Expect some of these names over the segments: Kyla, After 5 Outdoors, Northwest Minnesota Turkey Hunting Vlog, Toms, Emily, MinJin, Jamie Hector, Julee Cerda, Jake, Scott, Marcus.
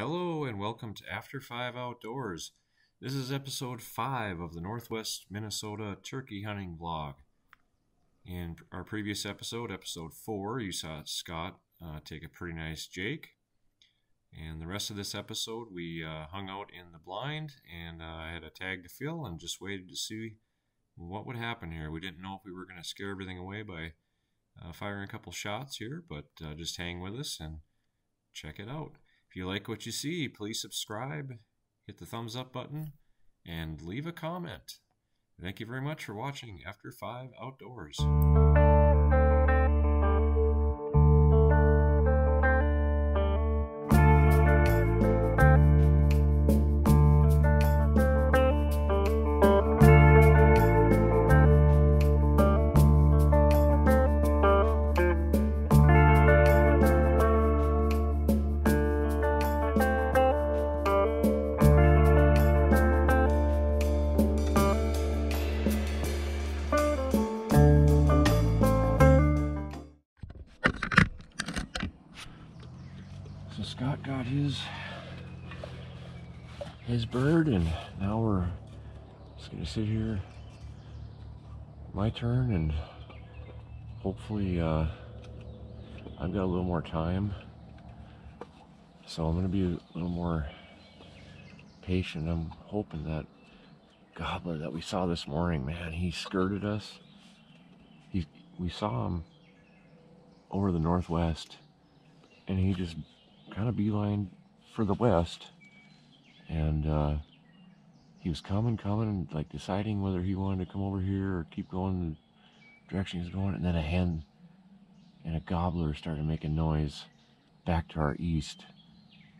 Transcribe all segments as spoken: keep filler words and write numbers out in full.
Hello and welcome to After five Outdoors. This is episode five of the Northwest Minnesota Turkey Hunting Vlog. In our previous episode, episode four, you saw Scott uh, take a pretty nice jake. And the rest of this episode, we uh, hung out in the blind and I uh, had a tag to fill and just waited to see what would happen here. We didn't know if we were going to scare everything away by uh, firing a couple shots here, but uh, just hang with us and check it out. If you like what you see, please subscribe, hit the thumbs up button, and leave a comment. Thank you very much for watching After five Outdoors. Scott got his his bird, and now we're just gonna sit here, my turn, and hopefully uh, I've got a little more time, so I'm gonna be a little more patient. I'm hoping that gobbler that we saw this morning, man, he skirted us. He, we saw him over the northwest and he just kind of beeline for the west, and uh, he was coming, coming, like deciding whether he wanted to come over here or keep going the direction he's going, and then a hen and a gobbler started making noise back to our east,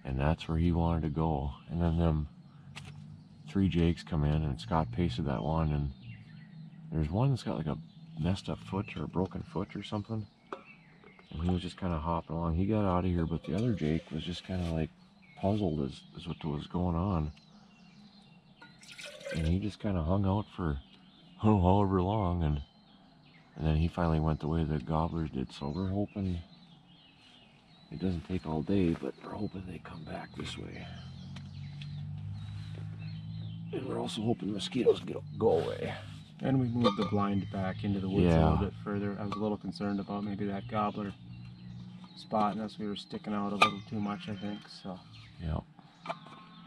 and that's where he wanted to go. And then them three jakes come in, and Scott pasted that one, and there's one that's got like a messed up foot or a broken foot or something. And he was just kind of hopping along. He got out of here, but the other jake was just kind of like puzzled as, as what was going on. And he just kind of hung out for oh, however long. And, and then he finally went the way the gobblers did. So we're hoping it doesn't take all day, but we're hoping they come back this way. And we're also hoping mosquitoes get, go away. And we moved the blind back into the woods yeah. a little bit further. I was a little concerned about maybe that gobbler spotting us. We were sticking out a little too much, I think. So yeah,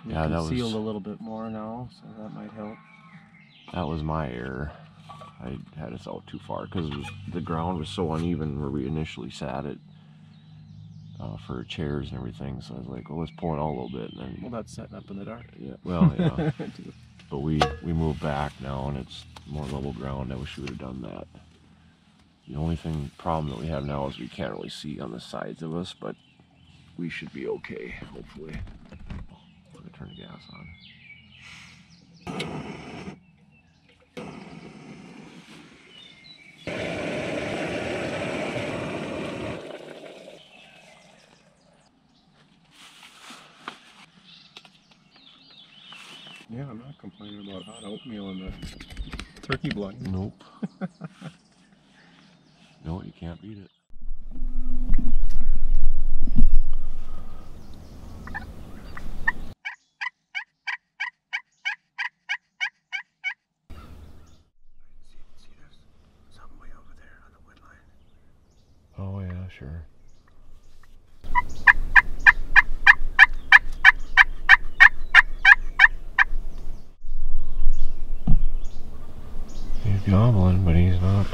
we yeah, concealed that was, a little bit more now, so that might help. That was my error. I had us out too far because the ground was so uneven where we initially sat it uh, for chairs and everything. So I was like, well, let's pull it out a little bit. And then, well, that's setting up in the dark. Yeah. Well, yeah. But we we moved back now, and it's more level ground. I wish we would have done that. The only thing problem that we have now is we can't really see on the sides of us, but we should be okay, hopefully. Oh, I'm gonna turn the gas on. Yeah, I'm not complaining about hot oatmeal in the turkey blind. Nope. No, you can't beat it. See, see, there's something way over there on the wood line. Oh yeah, sure. Goblin, but he's not.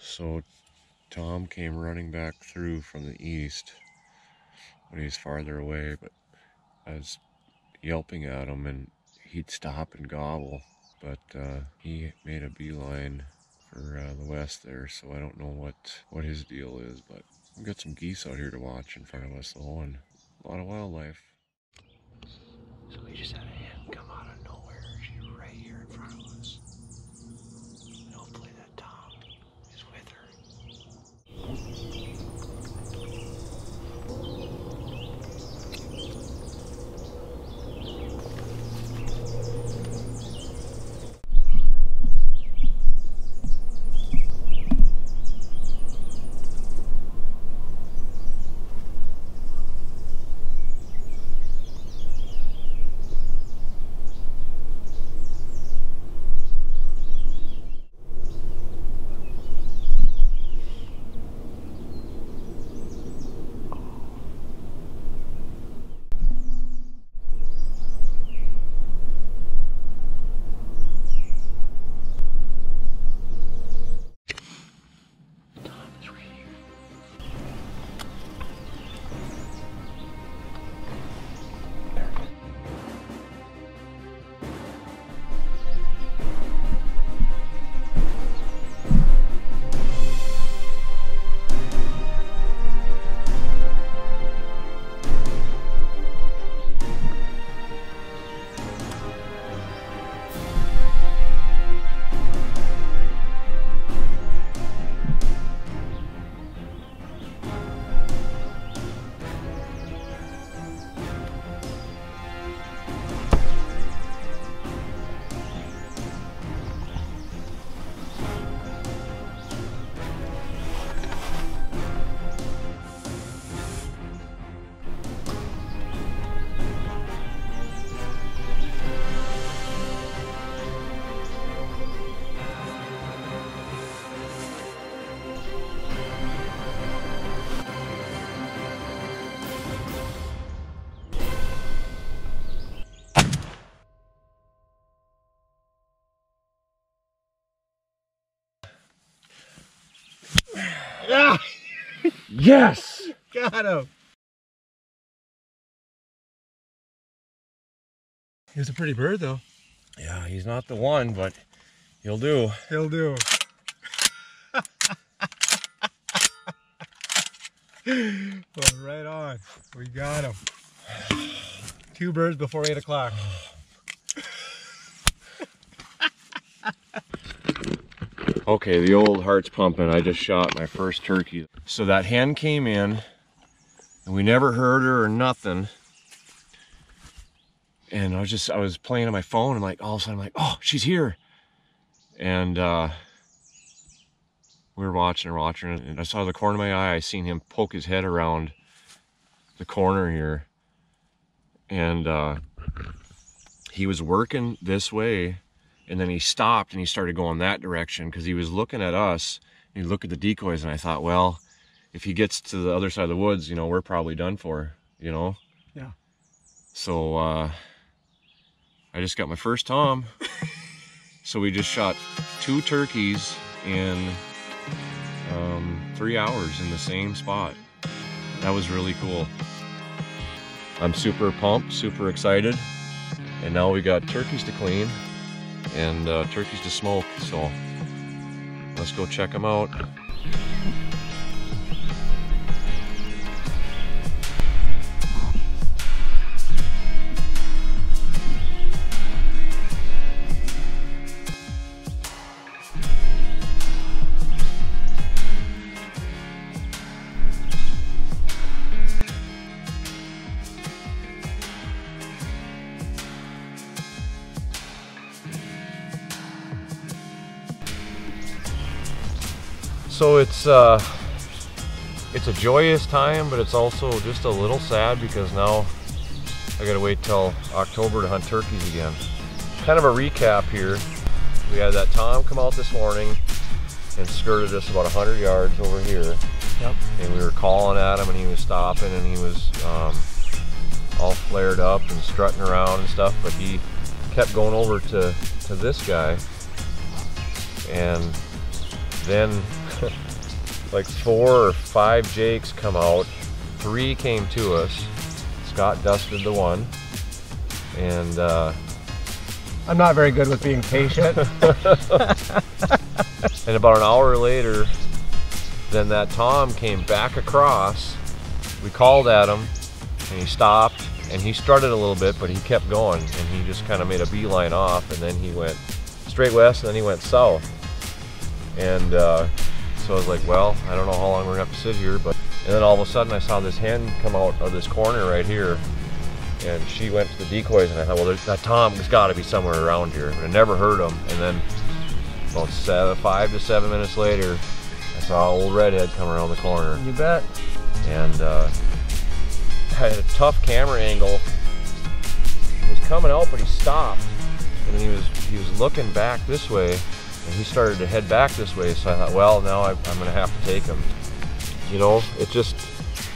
So Tom came running back through from the east, but he's farther away. But I was yelping at him, and he'd stop and gobble. But uh, he made a beeline for uh, the west there, so I don't know what what his deal is. But we've got some geese out here to watch in front of us, though, and a lot of wildlife. So we just had a hen come out of nowhere. She's right here in front of us. And hopefully that Tom is with her. Ah. Yes! Got him. He was a pretty bird though. Yeah, he's not the one, but he'll do. He'll do. Well, right on. We got him. Two birds before eight o'clock. Okay, the old heart's pumping. I just shot my first turkey. So that hen came in, and we never heard her or nothing. And I was just, I was playing on my phone, and like all of a sudden I'm like, oh, she's here. And uh, we were watching her, watching her, and I saw the corner of my eye, I seen him poke his head around the corner here. And uh, he was working this way. And then he stopped and he started going that direction because he was looking at us and he looked at the decoys, and I thought, well, if he gets to the other side of the woods, you know, we're probably done for, you know? Yeah. So uh, I just got my first tom. So we just shot two turkeys in um, three hours in the same spot. That was really cool. I'm super pumped, super excited. And now we got turkeys to clean and uh, turkeys to smoke, so let's go check them out. So it's uh, it's a joyous time, but it's also just a little sad because now I gotta wait till October to hunt turkeys again. Kind of a recap here. We had that tom come out this morning and skirted us about a hundred yards over here. Yep. And we were calling at him and he was stopping and he was um, all flared up and strutting around and stuff, but he kept going over to, to this guy. And then like four or five jakes come out. Three came to us. Scott dusted the one. And uh, I'm not very good with being patient. And about an hour later, then that tom came back across. We called at him and he stopped and he strutted a little bit, but he kept going and he just kind of made a beeline off, and then he went straight west and then he went south. And uh, so I was like, well, I don't know how long we're gonna have to sit here, but, and then all of a sudden I saw this hen come out of this corner right here, and she went to the decoys, and I thought, well, there's, that tom has gotta be somewhere around here. And I never heard him, and then about seven, five to seven minutes later, I saw an old redhead come around the corner. You bet. And uh, had a tough camera angle. He was coming out, but he stopped, and then he was, he was looking back this way, and he started to head back this way, so I thought, well, now I, I'm gonna have to take him. You know, it's just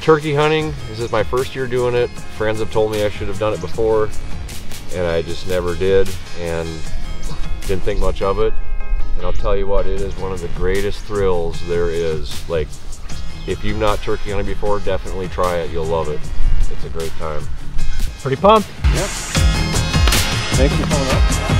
turkey hunting. This is my first year doing it. Friends have told me I should have done it before, and I just never did, and didn't think much of it. And I'll tell you what, it is one of the greatest thrills there is. Like, if you've not turkey hunted before, definitely try it, you'll love it. It's a great time. Pretty pumped. Yep. Thanks for coming up.